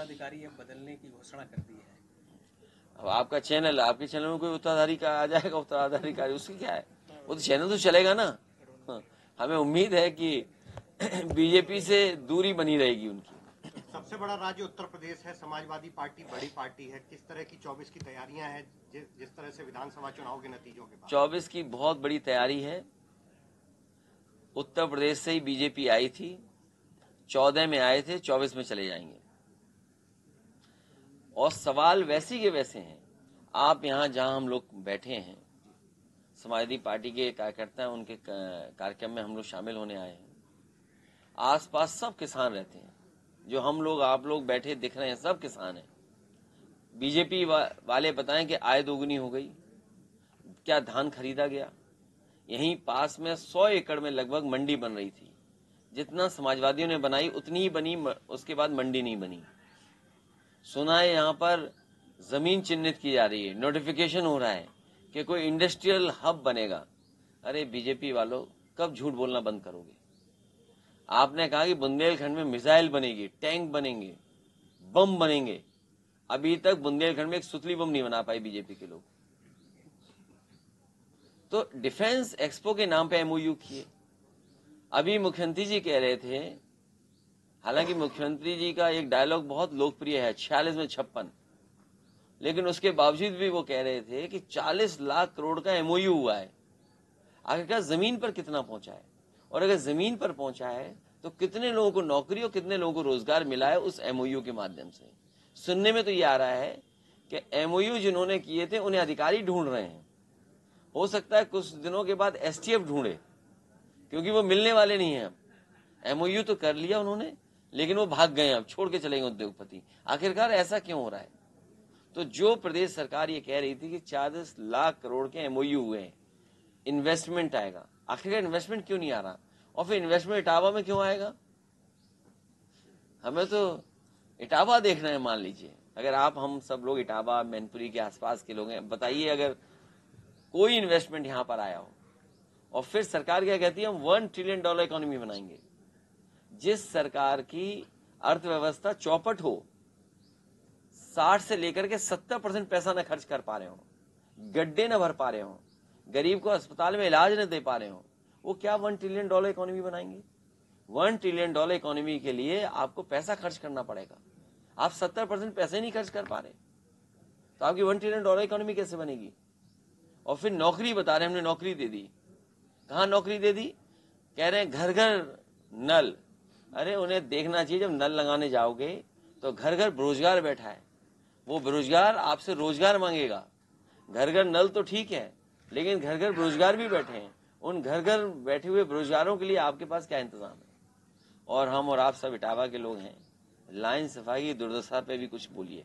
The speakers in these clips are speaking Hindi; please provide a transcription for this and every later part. अधिकारी अब बदलने की घोषणा कर दी है। अब आपका चैनल, आपके चैनल में कोई उत्तराधिकारी आ जाएगा, उत्तराधिकारी उसकी क्या है, वो तो चैनल तो चलेगा ना। हमें उम्मीद है कि बीजेपी से दूरी बनी रहेगी उनकी। सबसे बड़ा राज्य उत्तर प्रदेश है, समाजवादी पार्टी बड़ी पार्टी है, किस तरह की 24 की तैयारियां हैं, जिस तरह से विधानसभा चुनाव के नतीजों के बाद? 24 की बहुत बड़ी तैयारी है। उत्तर प्रदेश से ही बीजेपी आई थी, 14 में आए थे, 24 में चले जाएंगे। और सवाल वैसे के वैसे हैं। आप यहाँ जहाँ हम लोग बैठे हैं, समाजवादी पार्टी के कार्यकर्ता हैं, उनके कार्यक्रम में हम लोग शामिल होने आए हैं। आसपास सब किसान रहते हैं, जो हम लोग आप लोग बैठे दिख रहे हैं, सब किसान हैं। बीजेपी वाले बताएं कि आय दोगुनी हो गई, क्या धान खरीदा गया? यहीं पास में 100 एकड़ में लगभग मंडी बन रही थी, जितना समाजवादियों ने बनाई उतनी ही बनी, उसके बाद मंडी नहीं बनी। सुना है यहाँ पर जमीन चिन्हित की जा रही है, नोटिफिकेशन हो रहा है कि कोई इंडस्ट्रियल हब बनेगा। अरे बीजेपी वालों, कब झूठ बोलना बंद करोगे? आपने कहा कि बुंदेलखंड में मिसाइल बनेगी, टैंक बनेंगे, बम बनेंगे। अभी तक बुंदेलखंड में एक सुतली बम नहीं बना पाए बीजेपी के लोग। तो डिफेंस एक्सपो के नाम पे एमओयू किए। अभी मुख्यमंत्री जी कह रहे थे, हालांकि मुख्यमंत्री जी का एक डायलॉग बहुत लोकप्रिय है, 46 में 56, लेकिन उसके बावजूद भी वो कह रहे थे कि 40 लाख करोड़ का एमओयू हुआ है। आखिरकार जमीन पर कितना पहुंचा है, और अगर जमीन पर पहुंचा है तो कितने लोगों को नौकरी और कितने लोगों को रोजगार मिला है उस एमओयू के माध्यम से? सुनने में तो ये आ रहा है कि एमओयू जिन्होंने किए थे उन्हें अधिकारी ढूंढ रहे हैं। हो सकता है कुछ दिनों के बाद एसटीएफ ढूंढे, क्योंकि वो मिलने वाले नहीं है। एमओयू तो कर लिया उन्होंने, लेकिन वो भाग गए, अब छोड़ के चले गए उद्योगपति। आखिरकार ऐसा क्यों हो रहा है? तो जो प्रदेश सरकार ये कह रही थी कि 40 लाख करोड़ के एमओयू हुए हैं, इन्वेस्टमेंट आएगा, आखिरकार इन्वेस्टमेंट क्यों नहीं आ रहा? और फिर इन्वेस्टमेंट इटावा में क्यों आएगा? हमें तो इटावा देखना है। मान लीजिए अगर आप हम सब लोग इटावा, मैनपुरी के आसपास के लोग हैं, बताइए अगर कोई इन्वेस्टमेंट यहाँ पर आया हो। और फिर सरकार क्या कहती है, हम $1 ट्रिलियन इकोनॉमी बनाएंगे। जिस सरकार की अर्थव्यवस्था चौपट हो, 60 से लेकर के 70% पैसा न खर्च कर पा रहे हो, गड्ढे न भर पा रहे हो, गरीब को अस्पताल में इलाज न दे पा रहे हो, वो क्या $1 ट्रिलियन इकोनॉमी बनाएंगे? $1 ट्रिलियन इकोनॉमी के लिए आपको पैसा खर्च करना पड़ेगा। आप 70% पैसे नहीं खर्च कर पा रहे, तो आपकी $1 ट्रिलियन इकोनॉमी कैसे बनेगी? और फिर नौकरी बता रहे, हमने नौकरी दे दी। कहाँ नौकरी दे दी? कह रहे हैं घर घर नल। अरे उन्हें देखना चाहिए, जब नल लगाने जाओगे तो घर घर बेरोजगार बैठा है, वो बेरोजगार आपसे रोजगार मांगेगा। घर घर नल तो ठीक है, लेकिन घर घर बेरोजगार भी बैठे हैं। उन घर घर बैठे हुए बेरोजगारों के लिए आपके पास क्या इंतजाम है? और हम और आप सब इटावा के लोग हैं, लाइन सफाई की दुर्दशा पे भी कुछ बोलिए।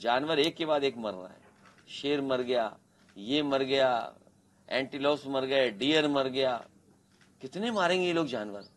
जानवर एक के बाद एक मर रहा है, शेर मर गया, ये मर गया, एंटीलोप्स मर गए, डियर मर गया। कितने मारेंगे ये लोग जानवर?